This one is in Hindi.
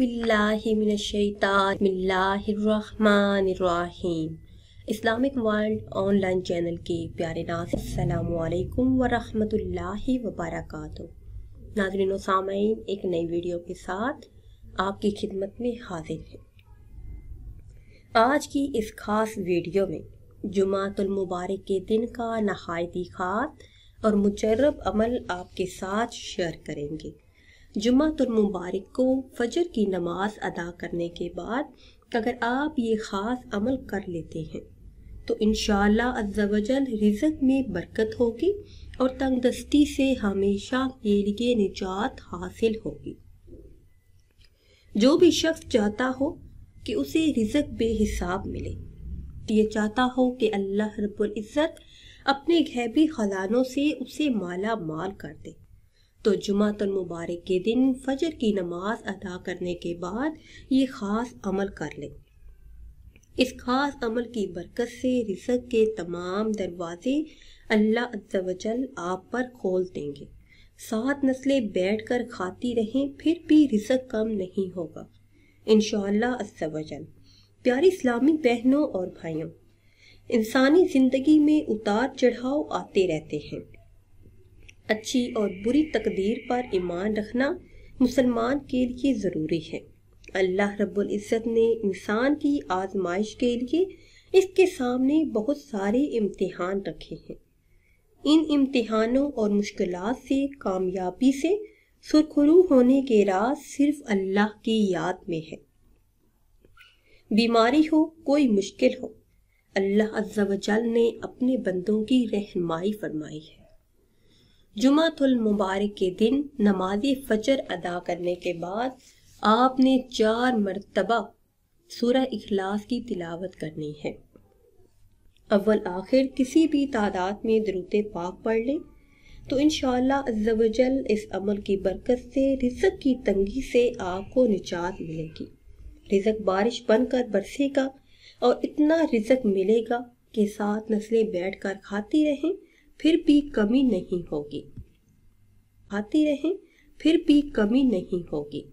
बिस्मिल्लाहिर्रहमानिर्रहीम। इस्लामिक वर्ल्ड ऑनलाइन चैनल के प्यारे नाज़रीन, अस्सलामुअलैकुम वरहमतुल्लाहि वबरकातुहू। नाज़रीन और सामईन, एक नई वीडियो के साथ आपकी खिदमत में हाजिर है। आज की इस खास वीडियो में जुमातुल मुबारक के दिन का नहायती खास और मुजर्रब अमल आपके साथ शेयर करेंगे। जुमातुल मुबारक को फजर की नमाज अदा करने के बाद अगर आप ये ख़ास अमल कर लेते हैं तो इंशाअल्लाह अज़्ज़ा वजल रिज़्क में बरकत होगी और तंगदस्ती से हमेशा के लिए निजात हासिल होगी। जो भी शख्स चाहता हो कि उसे रिज़्क बेहिसाब मिले, ये चाहता हो कि अल्लाह रब्बुल इज़्ज़त अपने गैबी खजानों से उसे माला माल कर दे, तो जुमातुल मुबारक के दिन फजर की नमाज अदा करने के बाद ये ख़ास अमल कर लें। इस ख़ास अमल की बरकत से रिज़्क़ के तमाम दरवाज़े अल्लाह अज़्ज़ा वजल आप पर खोल देंगे। 7 नस्लें बैठकर खाती रहें फिर भी रिज़्क़ कम नहीं होगा इंशाअल्लाह अज़्ज़ा वजल। प्यारी इस्लामी बहनों और भाइयों, इंसानी ज़िंदगी में उतार चढ़ाव आते रहते हैं। अच्छी और बुरी तकदीर पर ईमान रखना मुसलमान के लिए ज़रूरी है। अल्लाह रब्बुल इज़्ज़त ने इंसान की आजमाइश के लिए इसके सामने बहुत सारे इम्तिहान रखे हैं। इन इम्तिहानों और मुश्किलात से कामयाबी से सुरखरू होने के राज सिर्फ अल्लाह की याद में है। बीमारी हो, कोई मुश्किल हो, अल्लाह अज़्ज़ा वजल ने अपने बंदों की रहनुमाई फरमाई है। जुमातुल मुबारक के दिन नमाज फजर अदा करने के बाद आपने 4 मरतबा सूरह इखलास की तिलावत करनी है। अव्वल आखिर किसी भी तादाद में दरूद पाक पढ़ लें तो इंशाअल्लाह अज़्ज़ा वजल इस अमल की बरकत से रिज़्क़ की तंगी से आपको निजात मिलेगी। रिज़्क़ बारिश बनकर बरसेगा और इतना रिज़्क़ मिलेगा कि 7 नस्लें बैठकर खाती रहें फिर भी कमी नहीं होगी